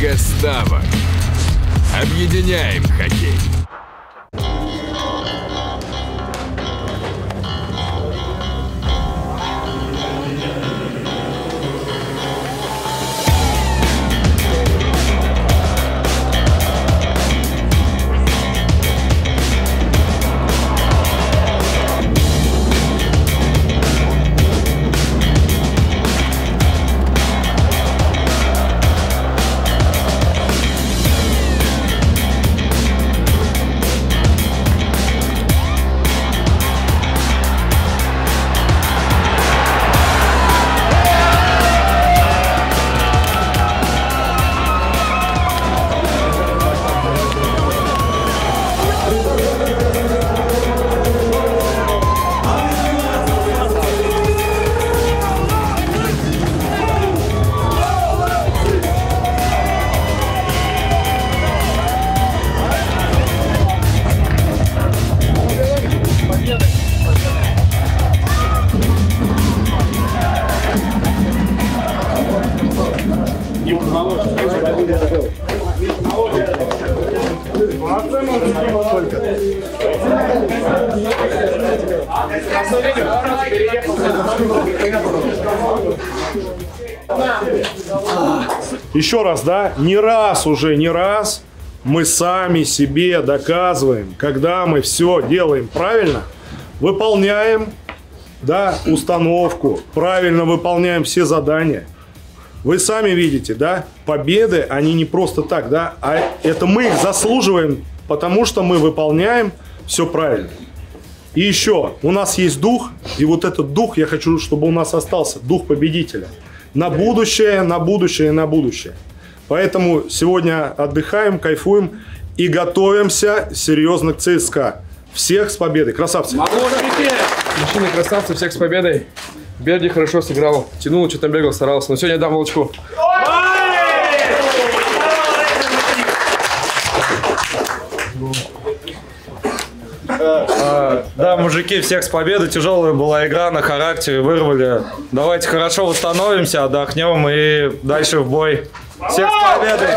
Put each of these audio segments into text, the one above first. Гостава. Объединяем хоккей. Еще раз, да, не раз мы сами себе доказываем, когда мы все делаем правильно, выполняем, да, установку, правильно выполняем все задания. Вы сами видите, да, победы, они не просто так, да, а это мы их заслуживаем, потому что мы выполняем все правильно. И еще, у нас есть дух, и вот этот дух, я хочу, чтобы у нас остался, дух победителя. На будущее, на будущее, на будущее. Поэтому сегодня отдыхаем, кайфуем и готовимся серьезно к ЦСКА. Всех с победой. Красавцы! Мужчины, красавцы, всех с победой. Берди хорошо сыграл, тянул, что-то бегал, старался. Но сегодня дам волчку. Да, мужики, всех с победой. Тяжелая была игра, на характере вырвали. Давайте хорошо восстановимся, отдохнем и дальше в бой. Всех с победой!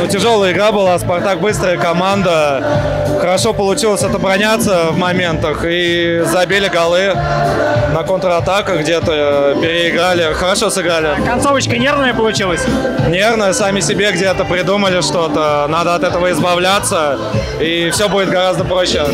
Ну, тяжелая игра была, Спартак быстрая команда. Хорошо получилось отобороняться в моментах и забили голы на контратаках, где-то переиграли, хорошо сыграли. Концовочка нервная получилась? Нервная, сами себе где-то придумали что-то, надо от этого избавляться, и все будет гораздо проще.